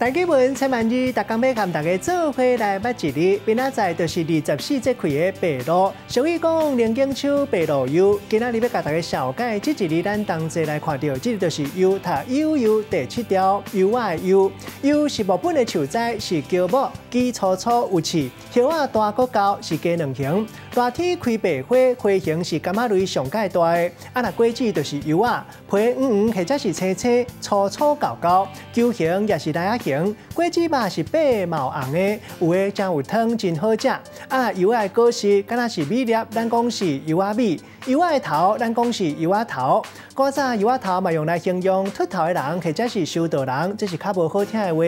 大家文七万二，大江要跟大家做伙来捌一日。明仔载就是24节开的白露，俗语讲“龙井秋，白露幽”。今仔日要甲大家小解，这一日咱同齐来看到，这就是幽，读幽幽第7条，幽啊幽。幽是木本的树栽，是乔木，枝粗粗有刺，叶啊大个高，是鸡卵形。大体开白花，花形是柑仔类上介大的。啊，那果子就是幽啊，皮黄黄或者是青青，粗粗厚厚，球形也是哪样？ 果子嘛是白毛红的，有诶真有汤，真好食。啊，柚仔果实敢若是米粒，咱讲是柚仔米；柚仔头，咱讲是柚仔头。古早柚仔头嘛用来形容秃头的人，或者是修道人，这是较无好听的话。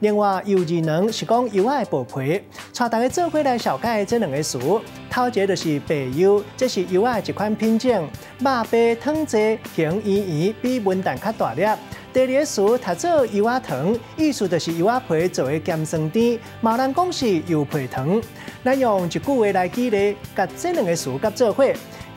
另外，柚子卵是讲柚仔薄皮。带大家做伙来小解这两个词。头一个就是白柚，这是柚仔一款品种，肉白汤质，形圆圆，比文旦较大粒。 第二个词读做柚仔糖，意思就是柚仔皮做的咸酸甜，毛人讲是柚皮糖。咱用一句话来举例，甲这两个词甲做伙。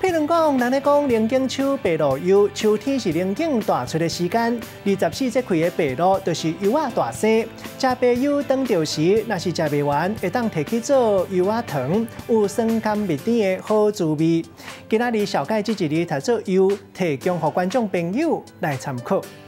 譬如讲，人咧讲龙井秋，白露幽，秋天是龙井大出的时间，24节开的白露就是柚仔大生。食白柚当着时，若是食袂完，会当摕去做柚仔糖，有酸甘蜜甜的好滋味。今仔日小解这一日读做柚，提供予观众朋友来参考。